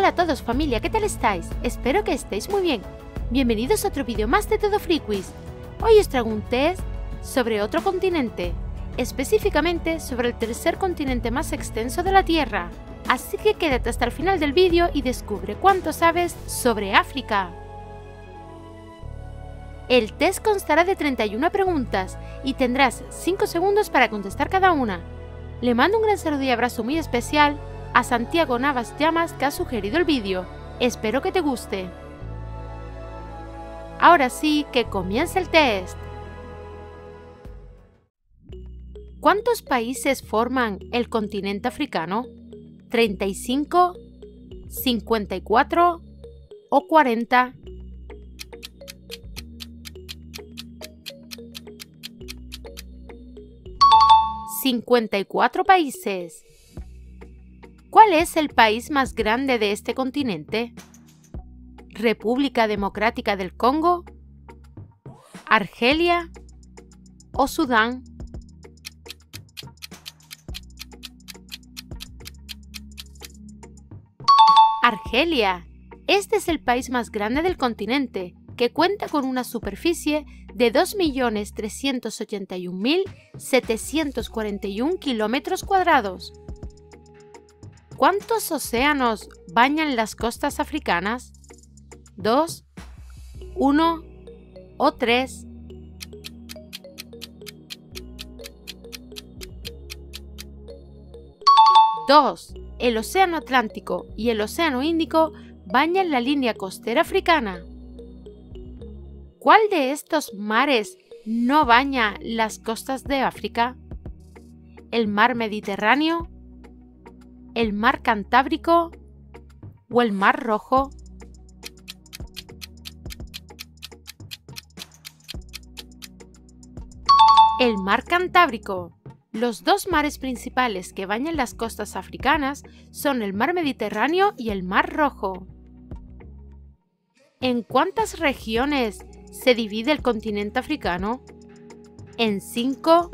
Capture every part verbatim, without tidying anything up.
Hola a todos familia, ¿qué tal estáis? Espero que estéis muy bien. Bienvenidos a otro vídeo más de TodoFriQuiz. Hoy os traigo un test sobre otro continente, específicamente sobre el tercer continente más extenso de la Tierra. Así que quédate hasta el final del vídeo y descubre cuánto sabes sobre África. El test constará de treinta y una preguntas y tendrás cinco segundos para contestar cada una. Le mando un gran saludo y abrazo muy especial a Santiago Navas Llamas, que ha sugerido el vídeo. Espero que te guste. Ahora sí, que comience el test. ¿Cuántos países forman el continente africano? ¿treinta y cinco, cincuenta y cuatro o cuarenta? cincuenta y cuatro países. ¿Cuál es el país más grande de este continente? ¿República Democrática del Congo, Argelia o Sudán? Argelia. Este es el país más grande del continente, que cuenta con una superficie de dos millones trescientos ochenta y un mil setecientos cuarenta y un kilómetros cuadrados. ¿Cuántos océanos bañan las costas africanas? ¿Dos, uno o tres? Dos. El Océano Atlántico y el Océano Índico bañan la línea costera africana. ¿Cuál de estos mares no baña las costas de África? ¿El mar Mediterráneo, el mar Cantábrico o el mar Rojo? El mar Cantábrico. Los dos mares principales que bañan las costas africanas son el mar Mediterráneo y el mar Rojo. ¿En cuántas regiones se divide el continente africano? ¿En cinco,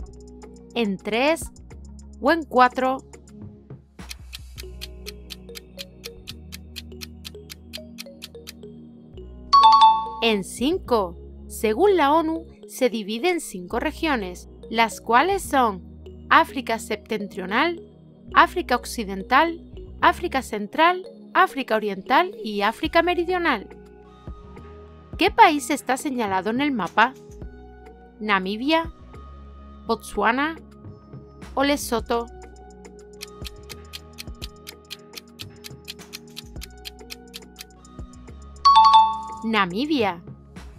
en tres o en cuatro? En cinco. Según la ONU, se divide en cinco regiones, las cuales son África Septentrional, África Occidental, África Central, África Oriental y África Meridional. ¿Qué país está señalado en el mapa? ¿Namibia, Botsuana o Lesoto? Namibia.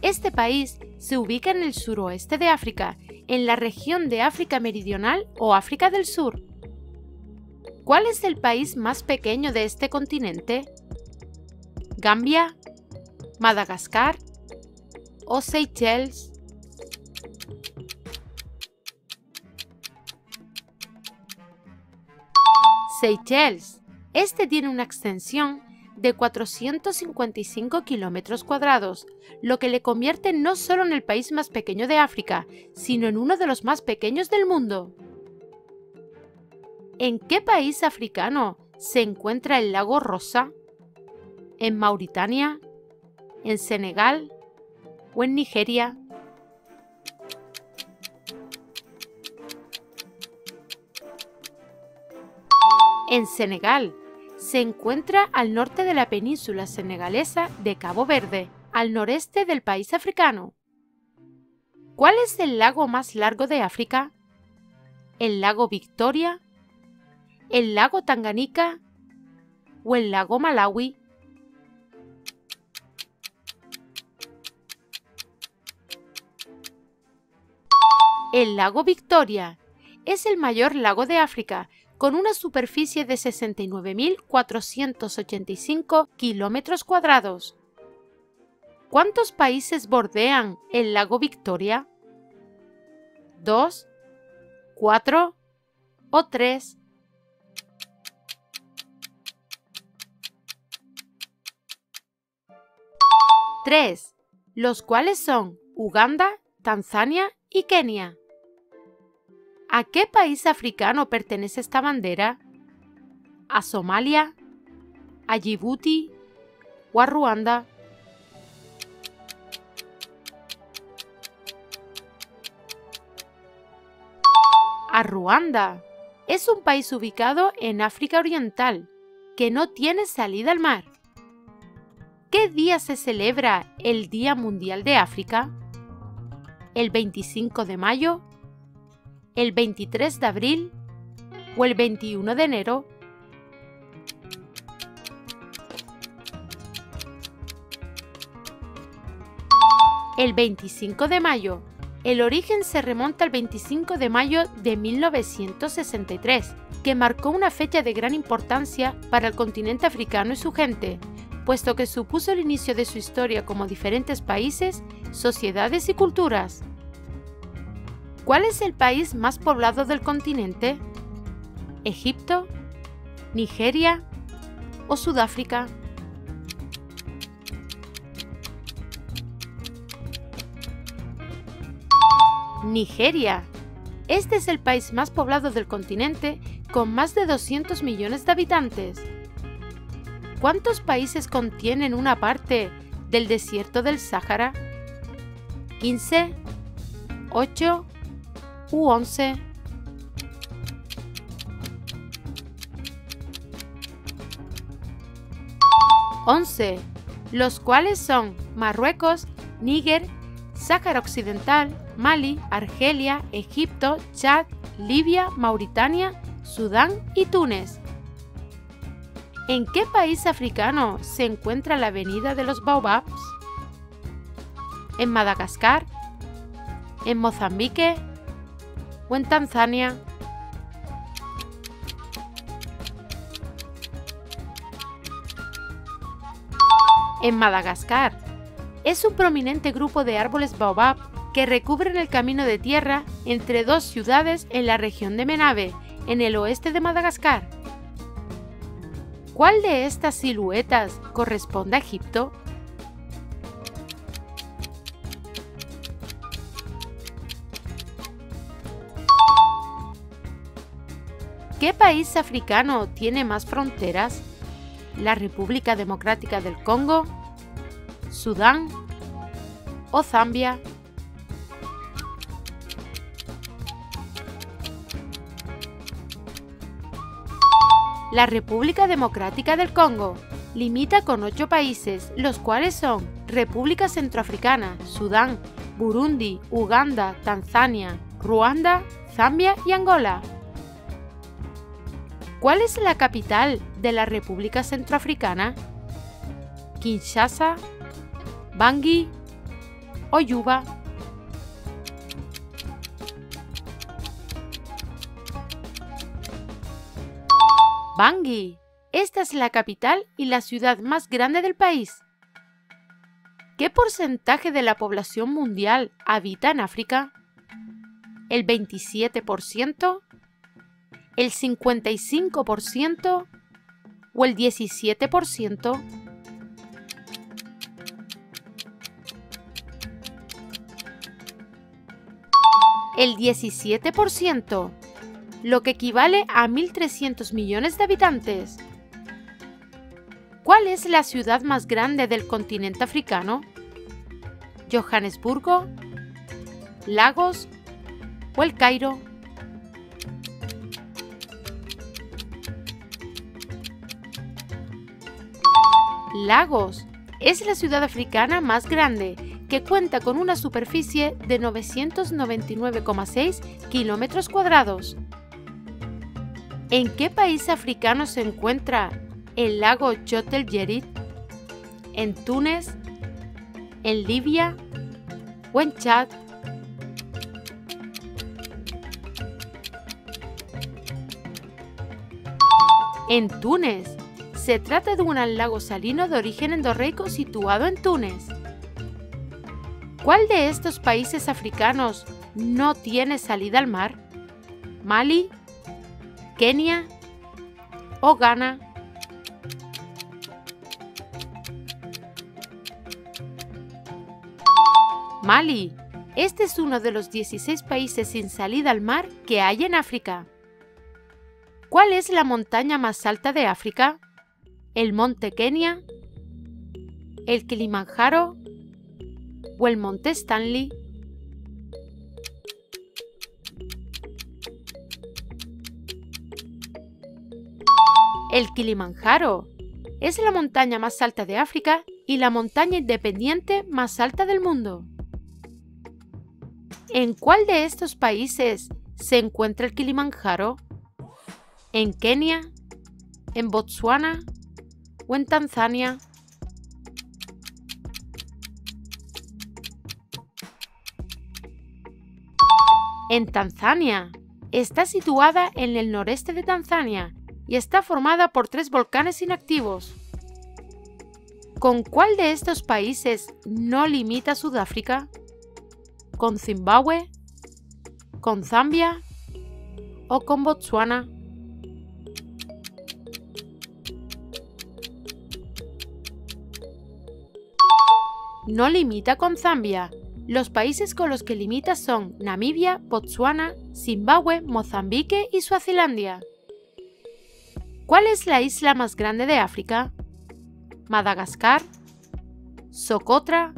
Este país se ubica en el suroeste de África, en la región de África Meridional o África del Sur. ¿Cuál es el país más pequeño de este continente? ¿Gambia, Madagascar o Seychelles? Seychelles. Este tiene una extensión de cuatrocientos cincuenta y cinco kilómetros cuadrados, lo que le convierte no solo en el país más pequeño de África, sino en uno de los más pequeños del mundo. ¿En qué país africano se encuentra el lago Rosa? ¿En Mauritania, en Senegal o en Nigeria? En Senegal. Se encuentra al norte de la península senegalesa de Cabo Verde, al noreste del país africano. ¿Cuál es el lago más largo de África? ¿El lago Victoria, el lago Tanganica o el lago Malawi? El lago Victoria es el mayor lago de África, con una superficie de sesenta y nueve mil cuatrocientos ochenta y cinco kilómetros cuadrados. ¿Cuántos países bordean el lago Victoria? ¿Dos, cuatro o tres? Tres, los cuales son Uganda, Tanzania y Kenia. ¿A qué país africano pertenece esta bandera? ¿A Somalia, a Yibuti o a Ruanda. A Ruanda. Es un país ubicado en África Oriental, que no tiene salida al mar. ¿Qué día se celebra el Día Mundial de África? ¿El veinticinco de mayo? ¿El veintitrés de abril? ¿O el veintiuno de enero? El veinticinco de mayo. El origen se remonta al veinticinco de mayo de mil novecientos sesenta y tres, que marcó una fecha de gran importancia para el continente africano y su gente, puesto que supuso el inicio de su historia como diferentes países, sociedades y culturas. ¿Cuál es el país más poblado del continente? ¿Egipto, Nigeria o Sudáfrica? Nigeria. Este es el país más poblado del continente, con más de doscientos millones de habitantes. ¿Cuántos países contienen una parte del desierto del Sáhara? ¿quince, ocho u once? once, los cuales son Marruecos, Níger, Sáhara Occidental, Mali, Argelia, Egipto, Chad, Libia, Mauritania, Sudán y Túnez. ¿En qué país africano se encuentra la Avenida de los Baobabs? ¿En Madagascar? ¿En Mozambique? ¿O en Tanzania? En Madagascar. Es un prominente grupo de árboles baobab que recubren el camino de tierra entre dos ciudades en la región de Menabe, en el oeste de Madagascar. ¿Cuál de estas siluetas corresponde a Egipto? ¿Qué país africano tiene más fronteras? ¿La República Democrática del Congo, Sudán o Zambia? La República Democrática del Congo limita con ocho países, los cuales son República Centroafricana, Sudán, Burundi, Uganda, Tanzania, Ruanda, Zambia y Angola. ¿Cuál es la capital de la República Centroafricana? ¿Kinshasa, Bangui o Juba? Bangui. Esta es la capital y la ciudad más grande del país. ¿Qué porcentaje de la población mundial habita en África? ¿El veintisiete por ciento? ¿El cincuenta y cinco por ciento? ¿O el diecisiete por ciento? El diecisiete por ciento, lo que equivale a mil trescientos millones de habitantes. ¿Cuál es la ciudad más grande del continente africano? ¿Johannesburgo, Lagos o El Cairo? Lagos es la ciudad africana más grande, que cuenta con una superficie de novecientos noventa y nueve coma seis kilómetros cuadrados. ¿En qué país africano se encuentra el lago Chott el Jerid? ¿En Túnez, en Libia o en Chad? En Túnez. Se trata de un lago salino de origen endorreico situado en Túnez. ¿Cuál de estos países africanos no tiene salida al mar? ¿Mali, Kenia o Ghana? Mali. Este es uno de los dieciséis países sin salida al mar que hay en África. ¿Cuál es la montaña más alta de África? el monte Kenia, el Kilimanjaro o el monte Stanley. El Kilimanjaro es la montaña más alta de África y la montaña independiente más alta del mundo. ¿En cuál de estos países se encuentra el Kilimanjaro? ¿En Kenia, en Botsuana o en Tanzania? En Tanzania. Está situada en el noreste de Tanzania y está formada por tres volcanes inactivos. ¿Con cuál de estos países no limita Sudáfrica? ¿Con Zimbabue, con Zambia o con Botsuana? No limita con Zambia. Los países con los que limita son Namibia, Botsuana, Zimbabue, Mozambique y Suazilandia. ¿Cuál es la isla más grande de África? ¿Madagascar, Socotra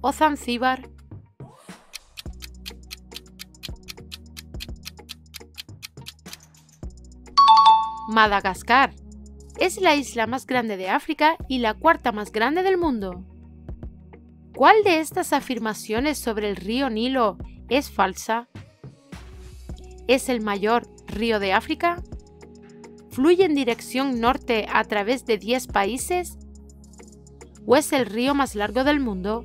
o Zanzíbar? Madagascar es la isla más grande de África y la cuarta más grande del mundo. ¿Cuál de estas afirmaciones sobre el río Nilo es falsa? ¿Es el mayor río de África? ¿Fluye en dirección norte a través de diez países? ¿O es el río más largo del mundo?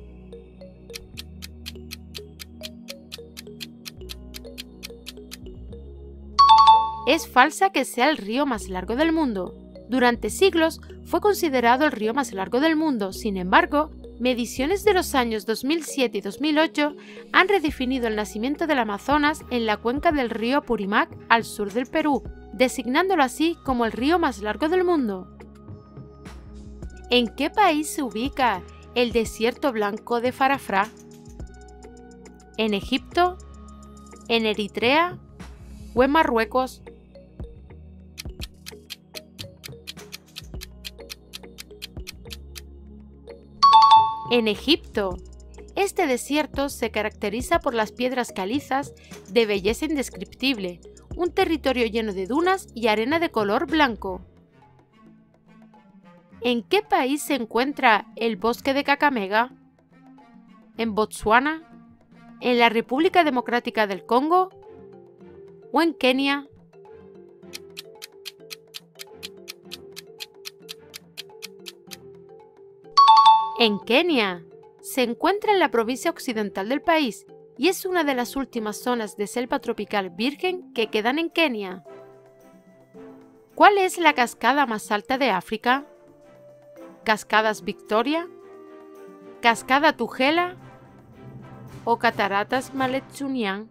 Es falsa que sea el río más largo del mundo. Durante siglos fue considerado el río más largo del mundo, sin embargo, mediciones de los años dos mil siete y dos mil ocho han redefinido el nacimiento del Amazonas en la cuenca del río Apurímac al sur del Perú, designándolo así como el río más largo del mundo. ¿En qué país se ubica el desierto blanco de Farafra? ¿En Egipto, en Eritrea o en Marruecos? En Egipto. Este desierto se caracteriza por las piedras calizas de belleza indescriptible, un territorio lleno de dunas y arena de color blanco. ¿En qué país se encuentra el bosque de Kakamega? ¿En Botsuana? ¿En la República Democrática del Congo? ¿O en Kenia? En Kenia. Se encuentra en la provincia occidental del país y es una de las últimas zonas de selva tropical virgen que quedan en Kenia. ¿Cuál es la cascada más alta de África? ¿Cascadas Victoria, Cascada Tugela o Cataratas Maletsunyane?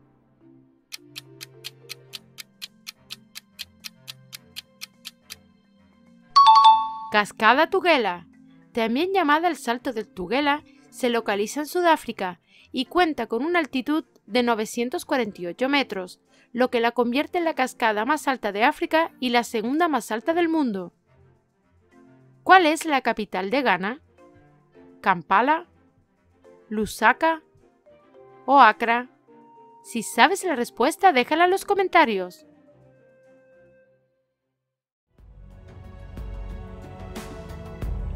Cascada Tugela, también llamada el Salto del Tugela, se localiza en Sudáfrica y cuenta con una altitud de novecientos cuarenta y ocho metros, lo que la convierte en la cascada más alta de África y la segunda más alta del mundo. ¿Cuál es la capital de Ghana? ¿Kampala, Lusaka o Accra? Si sabes la respuesta, déjala en los comentarios.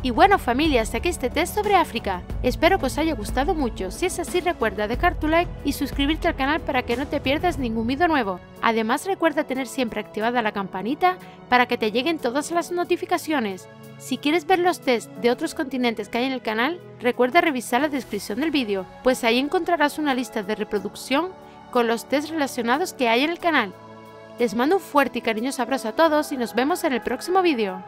Y bueno familia, hasta aquí este test sobre África. Espero que os haya gustado mucho. Si es así, recuerda dejar tu like y suscribirte al canal para que no te pierdas ningún vídeo nuevo. Además, recuerda tener siempre activada la campanita para que te lleguen todas las notificaciones. Si quieres ver los test de otros continentes que hay en el canal, recuerda revisar la descripción del vídeo, pues ahí encontrarás una lista de reproducción con los test relacionados que hay en el canal. Les mando un fuerte y cariñoso abrazo a todos y nos vemos en el próximo vídeo.